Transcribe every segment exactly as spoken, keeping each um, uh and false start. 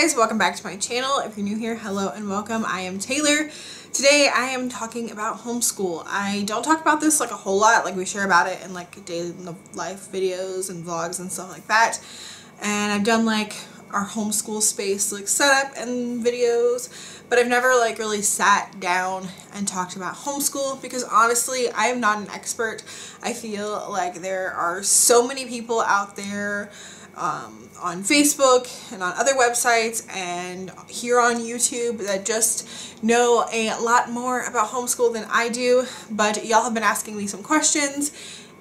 guys, welcome back to my channel. If you're new here, hello and welcome. I am Taylor. Today I am talking about homeschool. I don't talk about this like a whole lot, like we share about it in like daily life videos and vlogs and stuff like that. And I've done like our homeschool space like setup and videos, but I've never like really sat down and talked about homeschool because honestly I am not an expert. I feel like there are so many people out there um, on Facebook and on other websites and here on YouTube that just know a lot more about homeschool than I do, but y'all have been asking me some questions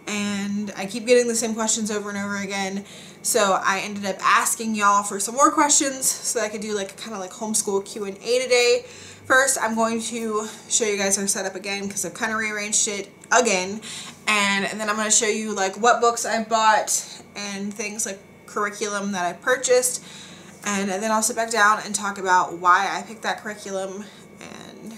and I keep getting the same questions over and over again. So I ended up asking y'all for some more questions so that I could do like kind of like homeschool Q and A today. First, I'm going to show you guys our setup again because I've kind of rearranged it again. And, and then I'm going to show you like what books I bought and things like curriculum that I purchased. And, and then I'll sit back down and talk about why I picked that curriculum and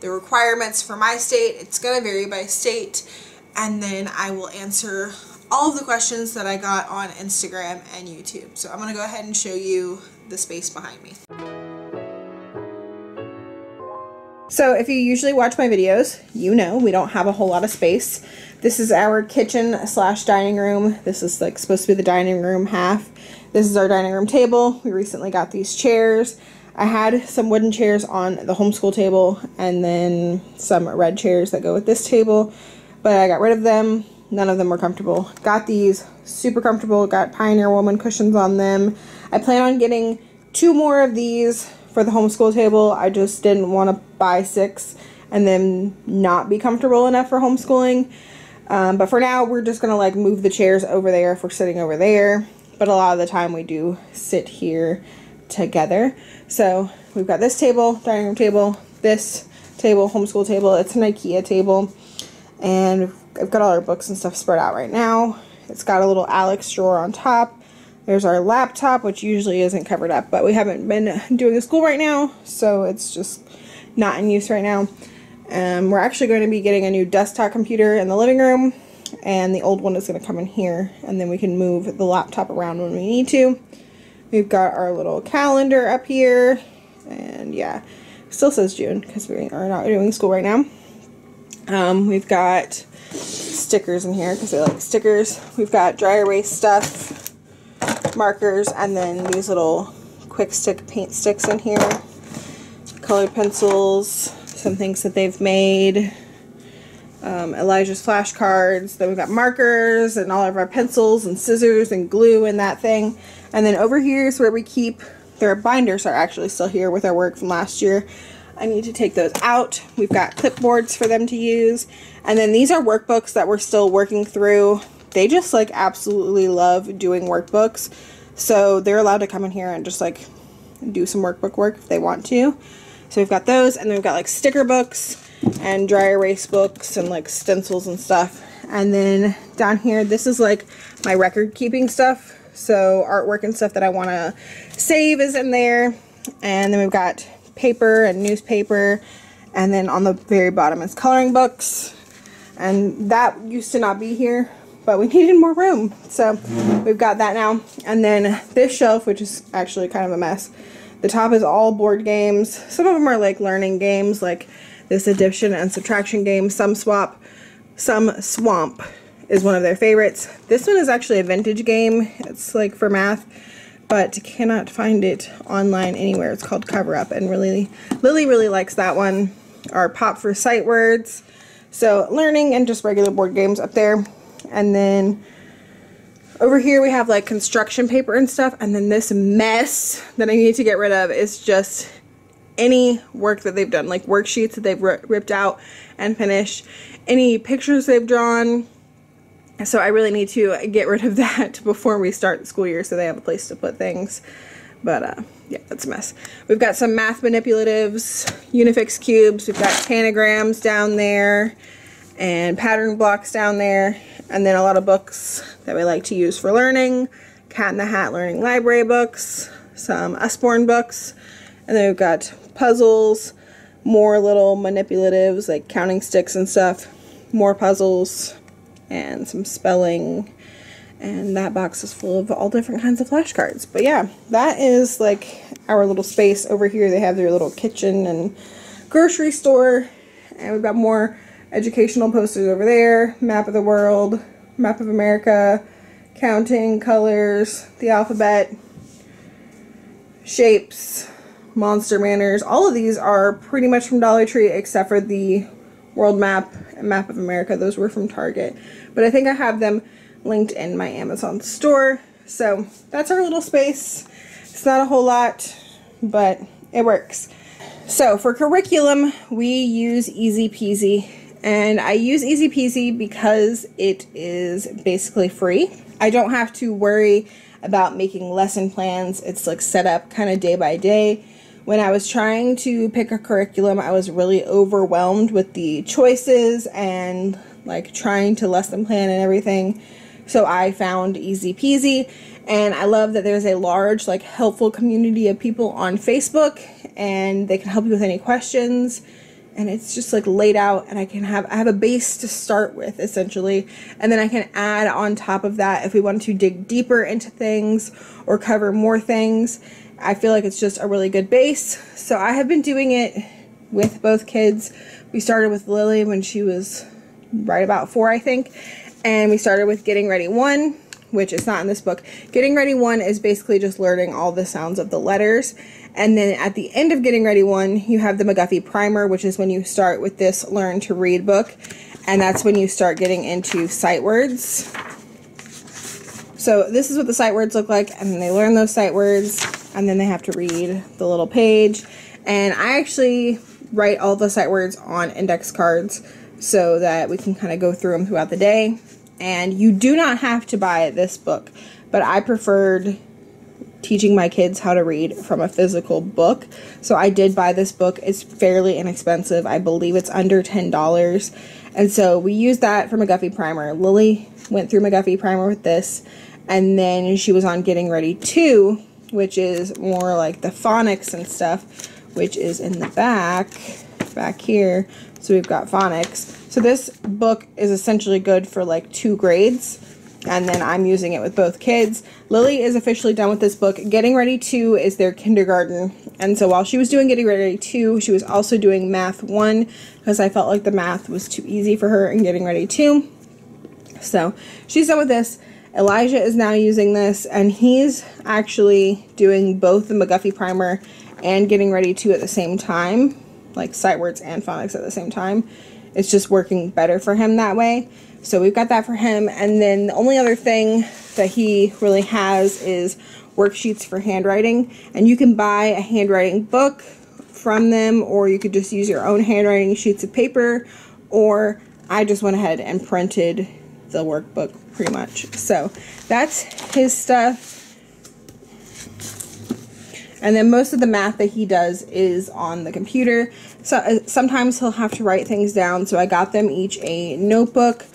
the requirements for my state. It's going to vary by state. And then I will answer all of the questions that I got on Instagram and YouTube. So I'm gonna go ahead and show you the space behind me. So if you usually watch my videos, you know we don't have a whole lot of space. This is our kitchen slash dining room. This is like supposed to be the dining room half. This is our dining room table. We recently got these chairs. I had some wooden chairs on the homeschool table and then some red chairs that go with this table, but I got rid of them. None of them were comfortable. Got these, super comfortable, got Pioneer Woman cushions on them. I plan on getting two more of these for the homeschool table. I just didn't want to buy six and then not be comfortable enough for homeschooling. Um, but for now, we're just going to like move the chairs over there if we're sitting over there. But a lot of the time we do sit here together. So we've got this table, dining room table, this table, homeschool table. It's an IKEA table. And I've got all our books and stuff spread out right now. It's got a little Alex drawer on top. There's our laptop, which usually isn't covered up, but we haven't been doing school right now, so it's just not in use right now. Um, we're actually going to be getting a new desktop computer in the living room, and the old one is going to come in here, and then we can move the laptop around when we need to. We've got our little calendar up here, and yeah, it still says June because we are not doing school right now. Um, we've got stickers in here because I like stickers. We've got dry erase stuff, markers, and then these little quick stick paint sticks in here. Colored pencils, some things that they've made. Um, Elijah's flashcards. Then we've got markers and all of our pencils and scissors and glue and that thing. And then over here is where we keep, their binders are actually still here with our work from last year. I need to take those out. We've got clipboards for them to use. And then these are workbooks that we're still working through. They just like absolutely love doing workbooks. So they're allowed to come in here and just like do some workbook work if they want to. So we've got those, and then we've got like sticker books and dry erase books and like stencils and stuff. And then down here, this is like my record keeping stuff. So artwork and stuff that I want to save is in there. And then we've got paper and newspaper, and then on the very bottom is coloring books, and that used to not be here, but we needed more room, so we've got that now. And then this shelf, which is actually kind of a mess, the top is all board games. Some of them are like learning games, like this addition and subtraction game, Sum Swamp. Sum Swamp is one of their favorites. This one is actually a vintage game. It's like for math, but cannot find it online anywhere. It's called Cover Up, and really, Lily really likes that one. Our Pop for Sight Words. So learning and just regular board games up there. And then over here we have like construction paper and stuff. And then this mess that I need to get rid of is just any work that they've done, like worksheets that they've ripped out and finished, any pictures they've drawn. So I really need to get rid of that before we start the school year so they have a place to put things. But uh, yeah, that's a mess. We've got some math manipulatives, Unifix cubes, we've got pentagrams down there and pattern blocks down there. And then a lot of books that we like to use for learning. Cat in the Hat Learning Library books, some Usborne books. And then we've got puzzles, more little manipulatives like counting sticks and stuff, more puzzles, and some spelling And that box is full of all different kinds of flashcards. But yeah, that is like our little space over here. They have their little kitchen and grocery store. And we've got more educational posters over there. Map of the world, map of America, counting, colors, the alphabet, shapes, monster manners. All of these are pretty much from Dollar Tree except for the world map and map of America. Those were from Target. But I think I have them linked in my Amazon store. So that's our little space. It's not a whole lot, but it works. So for curriculum, we use Easy Peasy, and I use Easy Peasy because it is basically free. I don't have to worry about making lesson plans. It's like set up kind of day by day. When I was trying to pick a curriculum, I was really overwhelmed with the choices and like trying to lesson plan and everything. So I found Easy Peasy, and I love that there's a large, like, helpful community of people on Facebook, and they can help you with any questions, and it's just like laid out, and I can have, I have a base to start with essentially, and then I can add on top of that if we want to dig deeper into things or cover more things. I feel like it's just a really good base. So I have been doing it with both kids. We started with Lily when she was right about four, I think. And we started with Getting Ready one, which is not in this book. Getting Ready one is basically just learning all the sounds of the letters. And then at the end of Getting Ready one, you have the McGuffey Primer, which is when you start with this Learn to Read book. And that's when you start getting into sight words. So this is what the sight words look like. And then they learn those sight words. And then they have to read the little page. And I actually write all the sight words on index cards so that we can kind of go through them throughout the day. And you do not have to buy this book, but I preferred teaching my kids how to read from a physical book. So I did buy this book. It's fairly inexpensive. I believe it's under ten dollars. And so we used that for McGuffey Primer. Lily went through McGuffey Primer with this, and then she was on Getting Ready two, which is more like the phonics and stuff, which is in the back, back here. So we've got phonics. So this book is essentially good for like two grades. And then I'm using it with both kids. Lily is officially done with this book. Getting Ready two is their kindergarten. And so while she was doing Getting Ready two, she was also doing Math one because I felt like the math was too easy for her in Getting Ready two. So she's done with this. Elijah is now using this, and he's actually doing both the McGuffey Primer and Getting Ready two at the same time, like sight words and phonics at the same time. It's just working better for him that way. So we've got that for him. And then the only other thing that he really has is worksheets for handwriting. And you can buy a handwriting book from them, or you could just use your own handwriting sheets of paper, or I just went ahead and printed the workbook pretty much. So that's his stuff. And then most of the math that he does is on the computer. So uh, sometimes he'll have to write things down. So I got them each a notebook.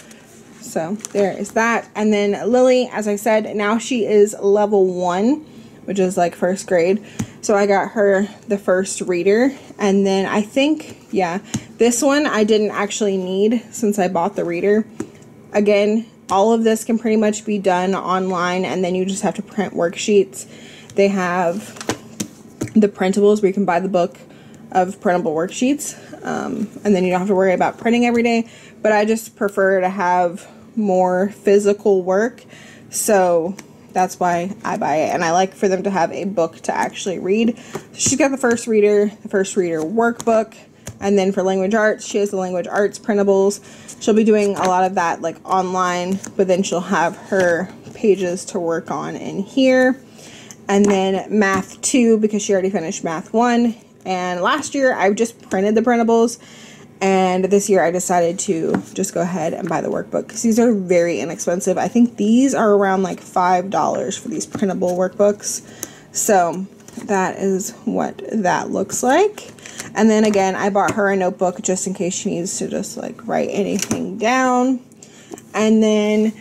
So there is that. And then Lily, as I said, now she is level one, which is like first grade. So I got her the first reader. And then I think, yeah, this one I didn't actually need since I bought the reader. Again, all of this can pretty much be done online, and then you just have to print worksheets. They have the printables where you can buy the book of printable worksheets, um, and then you don't have to worry about printing every day, but I just prefer to have more physical work, so that's why I buy it, and I like for them to have a book to actually read. So she's got the first reader, the first reader workbook, and then for language arts, she has the language arts printables. She'll be doing a lot of that like online, but then she'll have her pages to work on in here. And then math two, because she already finished math one. And last year I just printed the printables, and this year I decided to just go ahead and buy the workbook because these are very inexpensive. I think these are around like five dollars for these printable workbooks. So that is what that looks like. And then again, I bought her a notebook just in case she needs to just like write anything down. And then,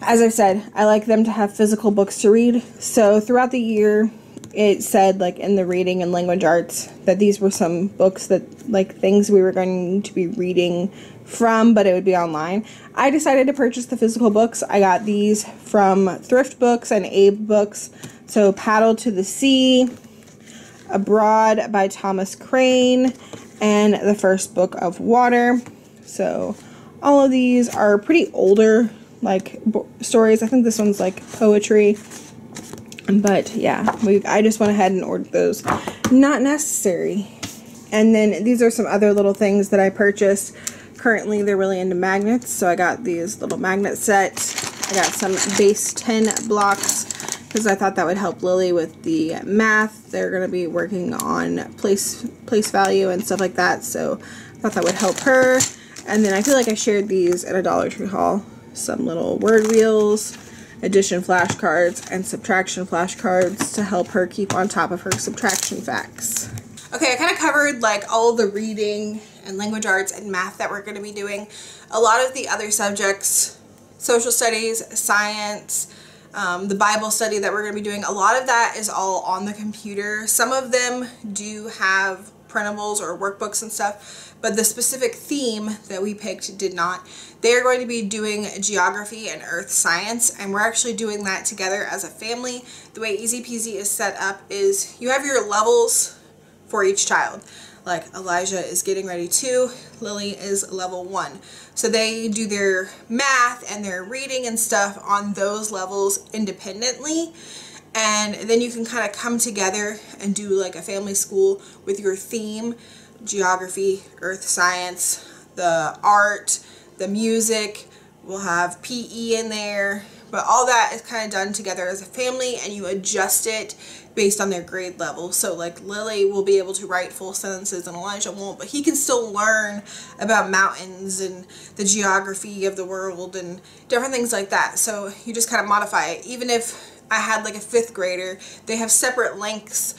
as I said, I like them to have physical books to read. So throughout the year, it said, like, in the reading and language arts that these were some books that, like, things we were going to be reading from, but it would be online. I decided to purchase the physical books. I got these from Thrift Books and Abe Books. So, Paddle to the Sea, Abroad by Thomas Crane, and The First Book of Water. So, all of these are pretty older, like, b stories. I think this one's, like, poetry. But, yeah, we, I just went ahead and ordered those. Not necessary. And then these are some other little things that I purchased. Currently, they're really into magnets, so I got these little magnet sets. I got some base ten blocks because I thought that would help Lily with the math. They're going to be working on place, place value and stuff like that, so I thought that would help her. And then I feel like I shared these at a Dollar Tree haul. Some little word wheels, addition flashcards, and subtraction flashcards to help her keep on top of her subtraction facts. Okay, I kind of covered like all the reading and language arts and math that we're going to be doing. A lot of the other subjects, social studies, science, um, the Bible study that we're going to be doing, a lot of that is all on the computer. Some of them do have printables or workbooks and stuff, but the specific theme that we picked did not. They are going to be doing geography and earth science, and we're actually doing that together as a family. The way Easy Peasy is set up is you have your levels for each child. Like Elijah is getting ready two, Lily is level one. So they do their math and their reading and stuff on those levels independently. And then you can kind of come together and do like a family school with your theme, geography, earth science, the art, the music. We'll have P E in there, but all that is kind of done together as a family, and you adjust it based on their grade level. So like Lily will be able to write full sentences and Elijah won't, but he can still learn about mountains and the geography of the world and different things like that. So you just kind of modify it. Even if I had like a fifth grader, they have separate links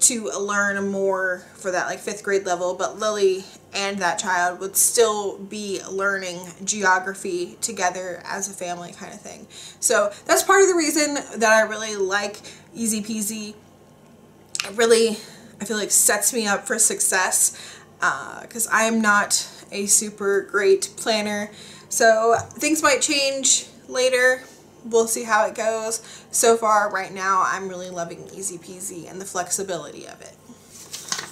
to learn more for that like fifth grade level, but Lily and that child would still be learning geography together as a family kind of thing. So that's part of the reason that I really like Easy Peasy. It really, I feel like, sets me up for success because uh, I am not a super great planner. So things might change later. We'll see how it goes. So far, right now, I'm really loving Easy Peasy and the flexibility of it.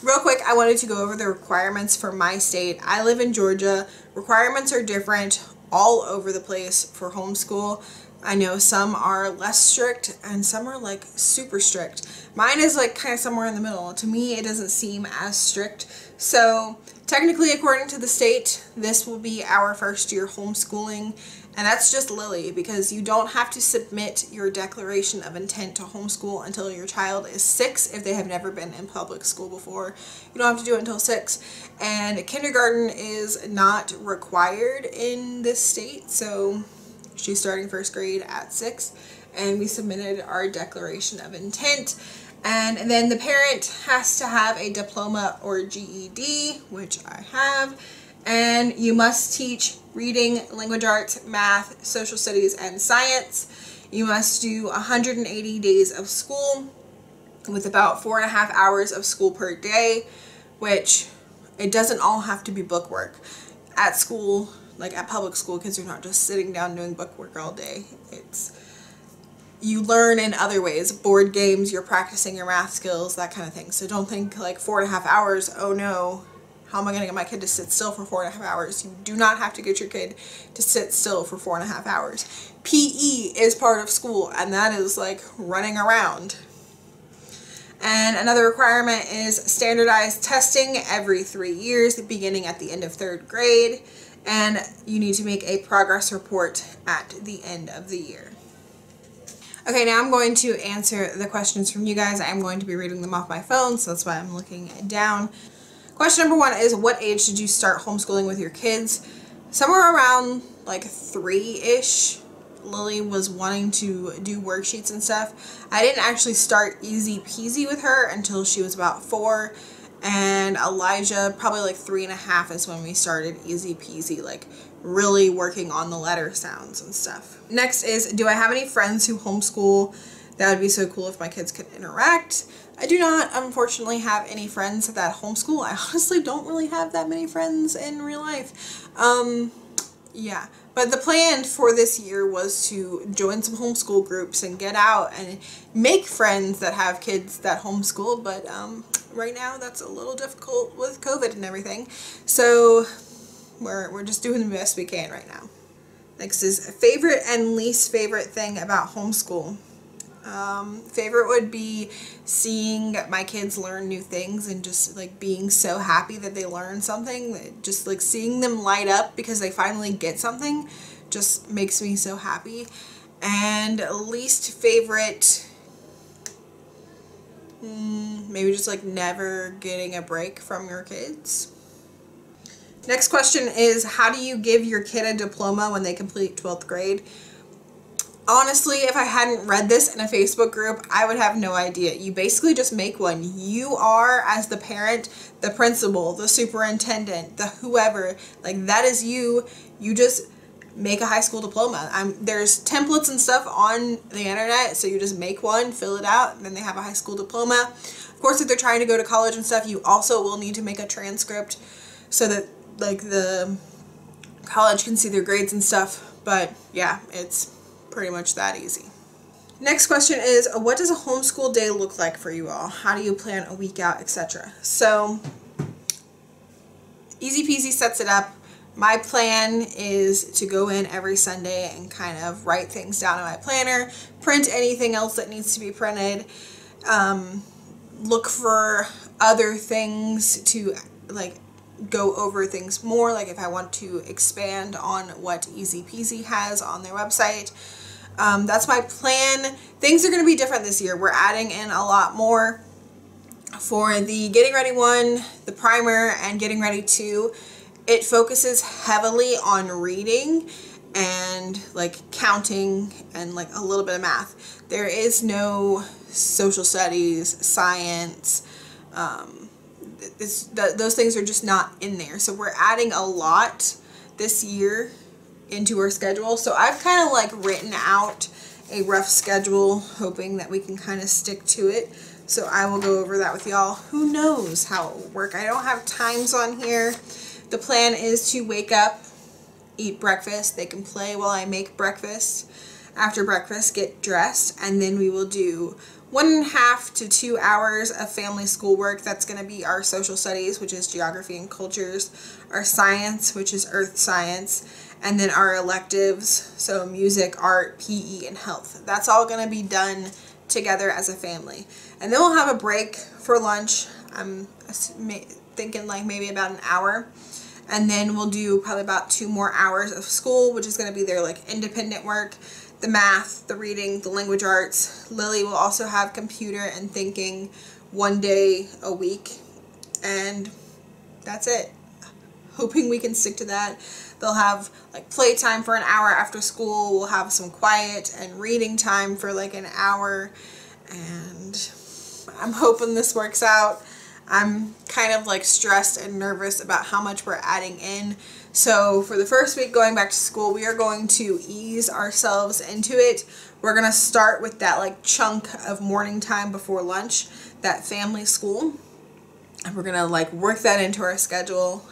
Real quick, I wanted to go over the requirements for my state. I live in Georgia. Requirements are different all over the place for homeschool. I know some are less strict and some are like super strict. Mine is like kind of somewhere in the middle. To me, it doesn't seem as strict. So technically, according to the state, this will be our first year homeschooling. And that's just Lily, because you don't have to submit your declaration of intent to homeschool until your child is six if they have never been in public school before. You don't have to do it until six. And kindergarten is not required in this state, so she's starting first grade at six. And we submitted our declaration of intent. And then the parent has to have a diploma or G E D, which I have. And you must teach reading, language arts, math, social studies, and science. You must do one hundred eighty days of school with about four and a half hours of school per day, which it doesn't all have to be book work. At school, like at public school, kids are not just sitting down doing book work all day. It's you learn in other ways, board games, you're practicing your math skills, that kind of thing. So don't think like four and a half hours, oh no, how am I going to get my kid to sit still for four and a half hours? You do not have to get your kid to sit still for four and a half hours. P E is part of school, and that is like running around. And another requirement is standardized testing every three years, beginning at the end of third grade. And you need to make a progress report at the end of the year. Okay, now I'm going to answer the questions from you guys. I'm going to be reading them off my phone, so that's why I'm looking down. Question number one is, what age did you start homeschooling with your kids? Somewhere around like three-ish, Lily was wanting to do worksheets and stuff. I didn't actually start Easy Peasy with her until she was about four, and Elijah probably like three and a half is when we started Easy Peasy, like really working on the letter sounds and stuff. Next is, do I have any friends who homeschool That would be so cool if my kids could interact. I do not, unfortunately, have any friends that homeschool. I honestly don't really have that many friends in real life. Um, yeah. But the plan for this year was to join some homeschool groups and get out and make friends that have kids that homeschool. But um, right now that's a little difficult with COVID and everything. So we're, we're just doing the best we can right now. Next is favorite and least favorite thing about homeschool. Um, favorite would be seeing my kids learn new things and just like being so happy that they learned something. Just like seeing them light up because they finally get something just makes me so happy. And least favorite, maybe just like never getting a break from your kids. Next question is, how do you give your kid a diploma when they complete twelfth grade? Honestly, if I hadn't read this in a Facebook group, I would have no idea. You basically just make one. You are, as the parent, the principal, the superintendent, the whoever, like that is you. You just make a high school diploma. I'm, there's templates and stuff on the internet, so you just make one, fill it out, and then they have a high school diploma. Of course, if they're trying to go to college and stuff, you also will need to make a transcript so that like the college can see their grades and stuff. But yeah, it's pretty much that easy. Next question is, what does a homeschool day look like for you all? How do you plan a week out, et cetera? So Easy Peasy sets it up. My plan is to go in every Sunday and kind of write things down in my planner, print anything else that needs to be printed, um, look for other things to like go over things more, like if I want to expand on what Easy Peasy has on their website. Um, that's my plan. Things are going to be different this year. We're adding in a lot more for the Getting Ready one, the primer, and Getting Ready two. It focuses heavily on reading and like counting and like a little bit of math. There is no social studies, science, um, It's, th those things are just not in there. So we're adding a lot this year into our schedule. So I've kind of like written out a rough schedule, hoping that we can kind of stick to it. So I will go over that with y'all. Who knows how it will work? I don't have times on here. The plan is to wake up, eat breakfast. They can play while I make breakfast. After breakfast, get dressed, and then we will do one and a half to two hours of family schoolwork. That's going to be our social studies, which is geography and cultures, our science, which is earth science, and then our electives, so music, art, P E, and health. That's all going to be done together as a family. And then we'll have a break for lunch. I'm thinking like maybe about an hour. And then we'll do probably about two more hours of school, which is going to be their like independent work, the math, the reading, the language arts. Lily will also have computer and thinking one day a week. And that's it. Hoping we can stick to that. They'll have like playtime for an hour after school. We'll have some quiet and reading time for like an hour. And I'm hoping this works out. I'm kind of like stressed and nervous about how much we're adding in. So for the first week going back to school, we are going to ease ourselves into it. We're going to start with that like chunk of morning time before lunch, that family school. And we're going to like work that into our schedule,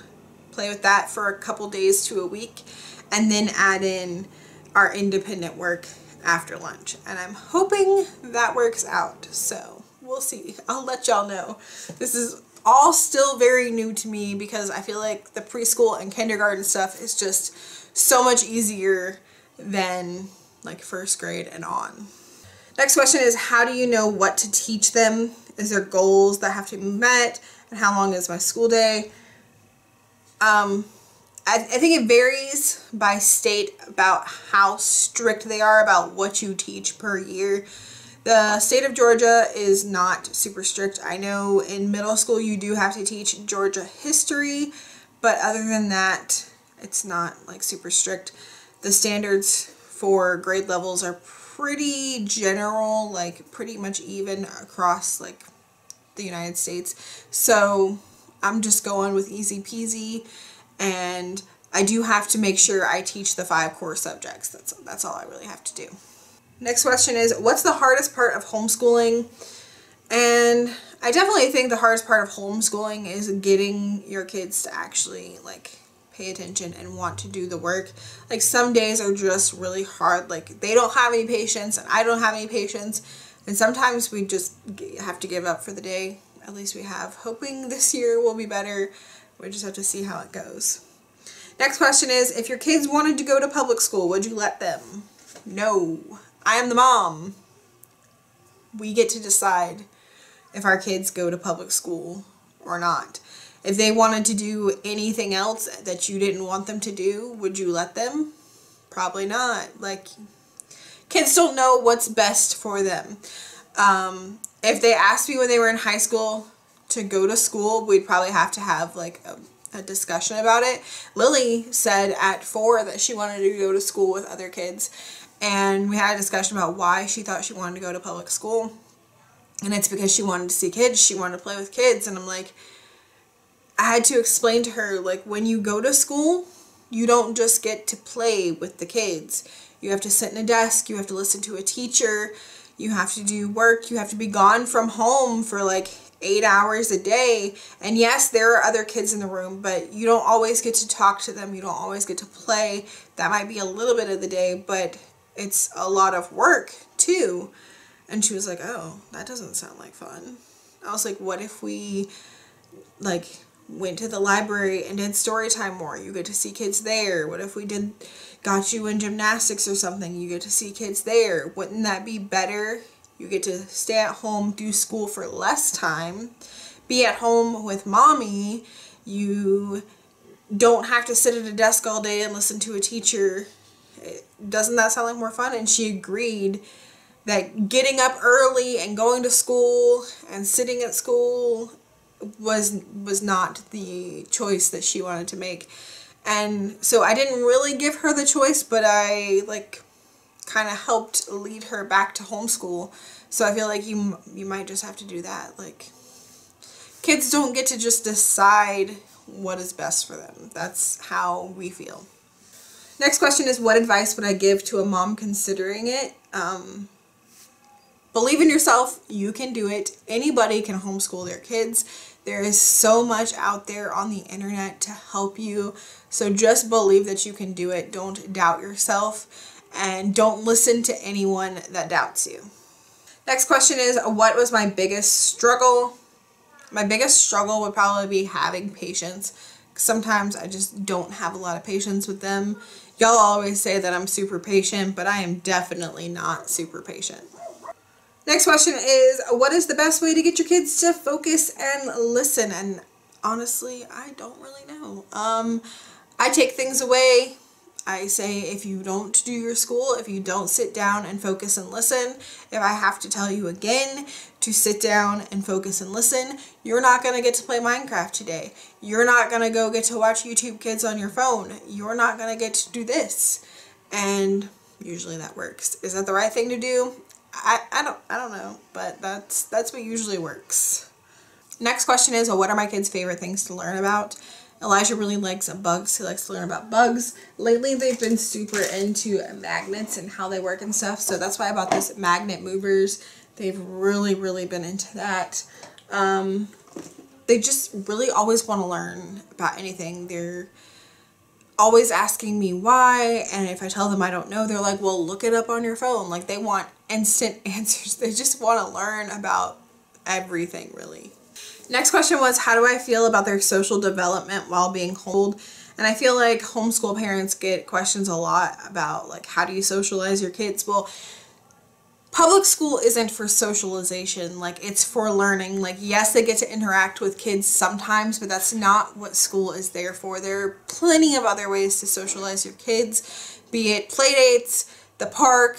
play with that for a couple days to a week, and then add in our independent work after lunch. And I'm hoping that works out. So we'll see. I'll let y'all know. This is all still very new to me because I feel like the preschool and kindergarten stuff is just so much easier than like first grade and on. Next question is, how do you know what to teach them? Is there goals that have to be met? And how long is my school day? Um, I, I think it varies by state about how strict they are about what you teach per year. The state of Georgia is not super strict. I know in middle school you do have to teach Georgia history, but other than that, it's not like super strict. The standards for grade levels are pretty general, like pretty much even across like the United States. So I'm just going with Easy Peasy, and I do have to make sure I teach the five core subjects. That's, that's all I really have to do. Next question is, what's the hardest part of homeschooling? And I definitely think the hardest part of homeschooling is getting your kids to actually like pay attention and want to do the work. Like some days are just really hard. Like they don't have any patience and I don't have any patience. And sometimes we just have to give up for the day. At least we have. Hoping this year will be better. We just have to see how it goes. Next question is, if your kids wanted to go to public school, would you let them? No. I am the mom. We get to decide if our kids go to public school or not. If they wanted to do anything else that you didn't want them to do, would you let them? Probably not. Like, kids don't know what's best for them. Um, if they asked me when they were in high school to go to school, we'd probably have to have like a, a discussion about it. Lily said at four that she wanted to go to school with other kids. And we had a discussion about why she thought she wanted to go to public school. And it's because she wanted to see kids. She wanted to play with kids. And I'm like, I had to explain to her, like, when you go to school, you don't just get to play with the kids. You have to sit in a desk. You have to listen to a teacher. You have to do work. You have to be gone from home for, like, eight hours a day. And yes, there are other kids in the room, but you don't always get to talk to them. You don't always get to play. That might be a little bit of the day, but it's a lot of work too. And she was like, oh, that doesn't sound like fun. I was like, what if we like went to the library and did story time more? You get to see kids there. What if we did got you in gymnastics or something? You get to see kids there. Wouldn't that be better? You get to stay at home, do school for less time, be at home with mommy. You don't have to sit at a desk all day and listen to a teacher. Doesn't that sound like more fun? And she agreed that getting up early and going to school and sitting at school was was not the choice that she wanted to make. And so I didn't really give her the choice, but I like kind of helped lead her back to homeschool. So I feel like you you might just have to do that. Like, kids don't get to just decide what is best for them. That's how we feel. Next question is, what advice would I give to a mom considering it? Um, believe in yourself. You can do it. Anybody can homeschool their kids. There is so much out there on the internet to help you. So just believe that you can do it. Don't doubt yourself, and don't listen to anyone that doubts you. Next question is, what was my biggest struggle? My biggest struggle would probably be having patience. Sometimes I just don't have a lot of patience with them. Y'all always say that I'm super patient, but I am definitely not super patient. Next question is, what is the best way to get your kids to focus and listen? And honestly, I don't really know. Um, I take things away. I say, if you don't do your school, if you don't sit down and focus and listen, if I have to tell you again to sit down and focus and listen, you're not going to get to play Minecraft today. You're not going to go get to watch YouTube Kids on your phone. You're not going to get to do this. And usually that works. Is that the right thing to do? I, I don't I don't know, but that's that's what usually works. Next question is, well, what are my kids' favorite things to learn about? Elijah really likes bugs. He likes to learn about bugs. Lately, they've been super into magnets and how they work and stuff. So that's why I bought this magnet movers. They've really, really been into that. Um, they just really always want to learn about anything. They're always asking me why. And if I tell them I don't know, they're like, well, look it up on your phone. Like, they want instant answers. They just want to learn about everything, really. Next question was, how do I feel about their social development while being homeschooled? And I feel like homeschool parents get questions a lot about, like, how do you socialize your kids? Well, public school isn't for socialization. Like, it's for learning. Like, yes, they get to interact with kids sometimes, but that's not what school is there for. There are plenty of other ways to socialize your kids, be it play dates, the park,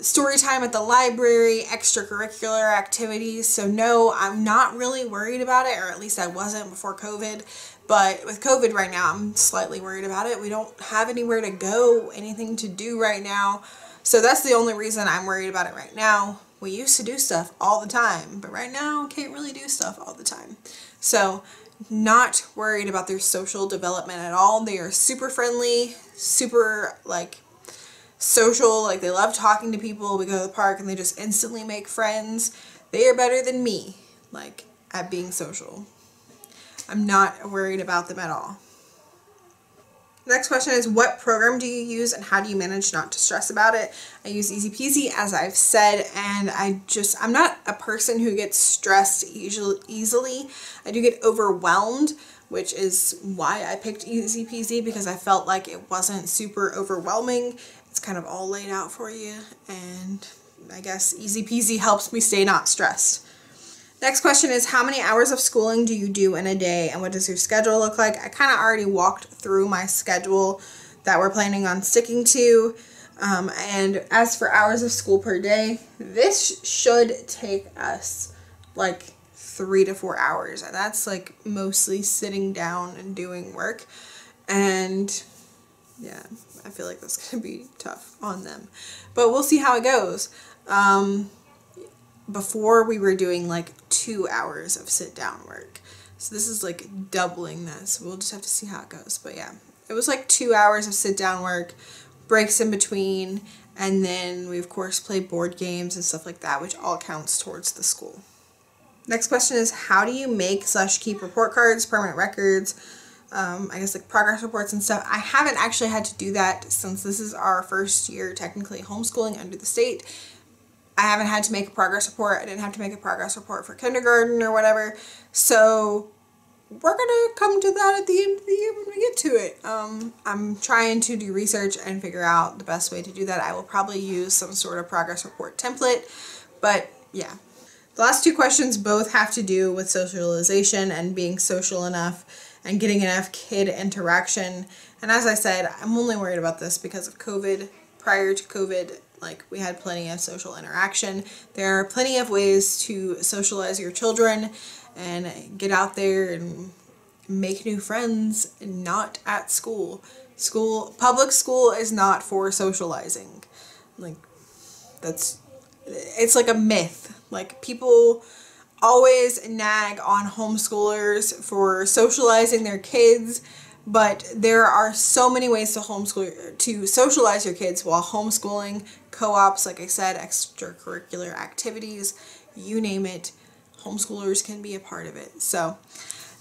story time at the library, extracurricular activities. So no, I'm not really worried about it, or at least I wasn't before COVID. But with COVID right now, I'm slightly worried about it. We don't have anywhere to go, anything to do right now. So that's the only reason I'm worried about it right now. We used to do stuff all the time, but right now can't really do stuff all the time. So not worried about their social development at all. They are super friendly, super like social, like they love talking to people. We go to the park and they just instantly make friends. They are better than me, like, at being social. I'm not worried about them at all. Next question is, what program do you use and how do you manage not to stress about it? I use Easy Peasy, as I've said, and I just, I'm not a person who gets stressed easily. I do get overwhelmed, which is why I picked Easy Peasy, because I felt like it wasn't super overwhelming. It's kind of all laid out for you, and I guess Easy Peasy helps me stay not stressed. Next question is, how many hours of schooling do you do in a day and what does your schedule look like? I kind of already walked through my schedule that we're planning on sticking to. Um, and as for hours of school per day, this should take us like three to four hours. And that's like mostly sitting down and doing work. And yeah, I feel like that's going to be tough on them. But we'll see how it goes. Um... Before we were doing like two hours of sit down work. So this is like doubling that. So we'll just have to see how it goes. But yeah, it was like two hours of sit down work, breaks in between. And then we of course play board games and stuff like that, which all counts towards the school. Next question is, how do you make slash keep report cards, permanent records, um, I guess like progress reports and stuff? I haven't actually had to do that since this is our first year technically homeschooling under the state. I haven't had to make a progress report. I didn't have to make a progress report for kindergarten or whatever. So we're gonna come to that at the end of the year when we get to it. Um, I'm trying to do research and figure out the best way to do that. I will probably use some sort of progress report template, but yeah. The last two questions both have to do with socialization and being social enough and getting enough kid interaction. And as I said, I'm only worried about this because of COVID. Prior to COVID, like, we had plenty of social interaction. There are plenty of ways to socialize your children and get out there and make new friends, not at school. School, public school is not for socializing. Like, that's, it's like a myth. Like, people always nag on homeschoolers for socializing their kids. But there are so many ways to homeschool, to socialize your kids while homeschooling, co-ops, like I said, extracurricular activities, you name it, homeschoolers can be a part of it. So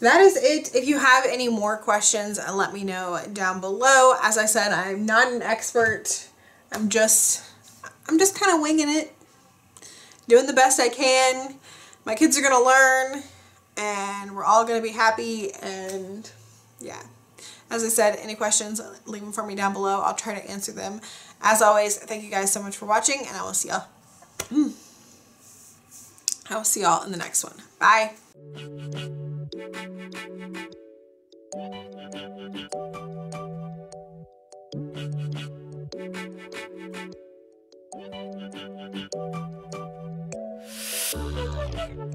that is it. If you have any more questions, let me know down below. As I said, I'm not an expert. I'm just, I'm just kind of winging it, doing the best I can. My kids are going to learn and we're all going to be happy. And yeah. As I said, any questions, leave them for me down below. I'll try to answer them. As always, thank you guys so much for watching, and I will see y'all. Mm. I will see y'all in the next one.